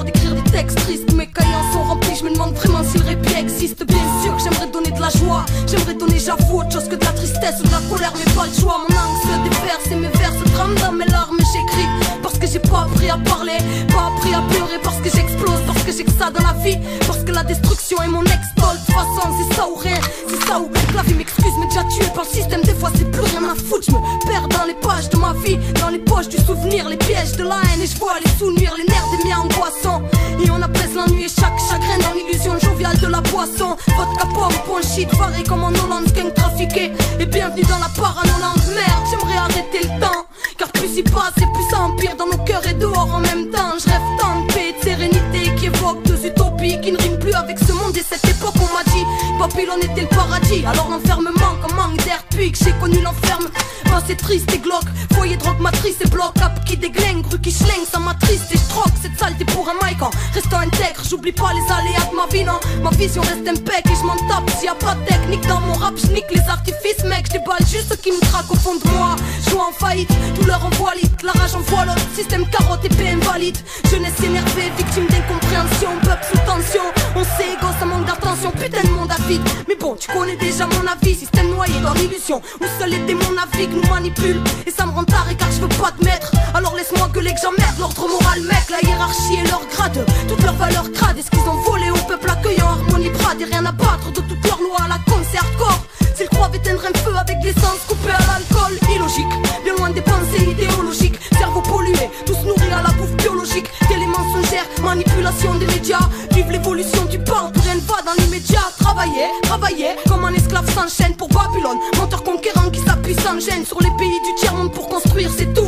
marre d'écrire des textes tristes. Mes cahiers sont remplis, je me demande vraiment si le répit existe. Bien sûr que j'aimerais donner de la joie, j'aimerais donner, j'avoue, autre chose que de la tristesse ou de la colère, mais pas le choix. Mon langue se déverse et mes vers se trament dans mes larmes. J'écris parce que j'ai pas appris à parler, pas appris à pleurer, parce que j'explose, parce que j'ai que ça dans la vie, parce que la destruction est mon exploit. De toute façon c'est ça ou rien, c'est ça ou la vie m'excuse, mais déjà tué par le système. Des fois c'est plus rien à foutre, je me perds dans les pages de ma vie, dans les poches du souvenir, les pièges de la haine, et je vois les sous-nuire, les nerfs des miens angoissants. Et on apaise l'ennui et chaque chagrin dans l'illusion joviale de la poisson. Vodka pop, bon shit, pareil comme en Hollande, gang trafiqué, et bienvenue dans la paranoïa. Merde, j'aimerais arrêter le temps, car plus il passe et plus ça empire dans nos cœurs et dehors en même temps. Je rêve tant de paix et de sérénité qui évoque deux utopies qui ne riment plus avec ce monde et cette époque. On m'a dit Babylone était le paradis, alors enfermement comme manque d'air puis que j'ai connu l'enferme. Ben c'est triste et glauque, foyer drogue matrice et bloc, cap qui déglingue, rue qui schlingue, ça m'attriste et je troque cette saleté pour un mic en restant intègre. J'oublie pas les aléas de ma vie, non, ma vision reste impec et je m'en tape s'il y a pas de technique dans mon rap. Je nique les artifices, mec, je déballe juste ce qui me traque au fond de moi. Joie en faillite, douleur en voilite, la rage en voile, système carotte épée invalide. Jeunesse énervée, victime d'incompréhension, peuple sous tension. On sait égo, ça manque d'attention, putain de monde à vide. Mais bon, tu connais déjà mon avis, système noyé dans l'illusion où seuls les démons naviguent, nous manipulent. Et ça me rend taré car je veux pas te mettre, alors laisse-moi gueuler que j'emmerde l'ordre moral, mec. La hiérarchie et leur grade, toute leur valeur crade, est-ce qu'ils ont volé au peuple accueillant harmonie brade. Et rien à battre de toute leur loi à la con, c'est hardcore. S'ils croient éteindre un feu avec l'essence coupée à l'alcool, illogique, bien loin des pensées idéologiques. Cerveau pollué, tous nourris à la bouffe biologique. Télé mensongère, manipulation des médias. Vive l'évolution du parle, rien ne va dans l'immédiat. Travailler, travailler, comme un esclave s'enchaîne pour Babylone. Menteur conquérant qui s'appuie sans gêne sur les pays du tiers-monde pour construire ses tours.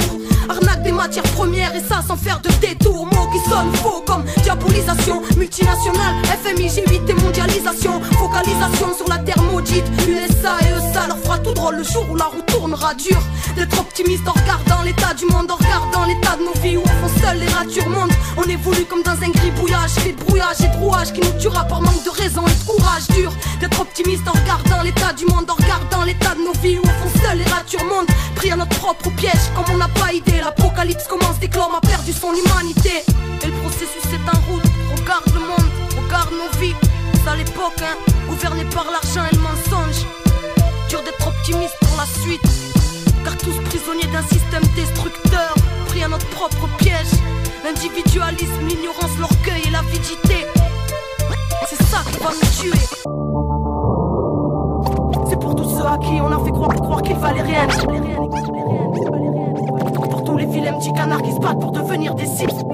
Arnaque des matières premières et ça sans faire de détour. Mots qui sonnent faux comme diabolisation, multinationale, FMI, G8 et mondialisation. Focalisation sur la terre maudite, USA et eux ça leur fera tout drôle le jour où la roue tournera dur. D'être optimiste en regardant l'état du monde, en regardant l'état de nos vies où on font seuls les ratures montent. On évolue comme dans un gribouillage, fait brouillage et drouage qui nous tuera par manque de raison et de courage dur. D'être optimiste en regardant l'état du monde, en regardant l'état de nos vies où on font seuls les ratures montent. Pris à notre propre piège comme on n'a pas idée. L'apocalypse commence dès que l'homme a perdu son humanité. Et le processus est en route, regarde le monde, regarde nos vies. C'est à l'époque, hein, gouverné par l'argent et le mensonge. Dur d'être optimiste pour la suite, car tous prisonniers d'un système destructeur, pris à notre propre piège. L'individualisme, l'ignorance, l'orgueil et l'avidité, c'est ça qui va nous tuer. C'est pour tous ceux à qui on a fait croire qu'il valait rien. Pour tous les vilains petits canards qui se battent pour devenir des cibles.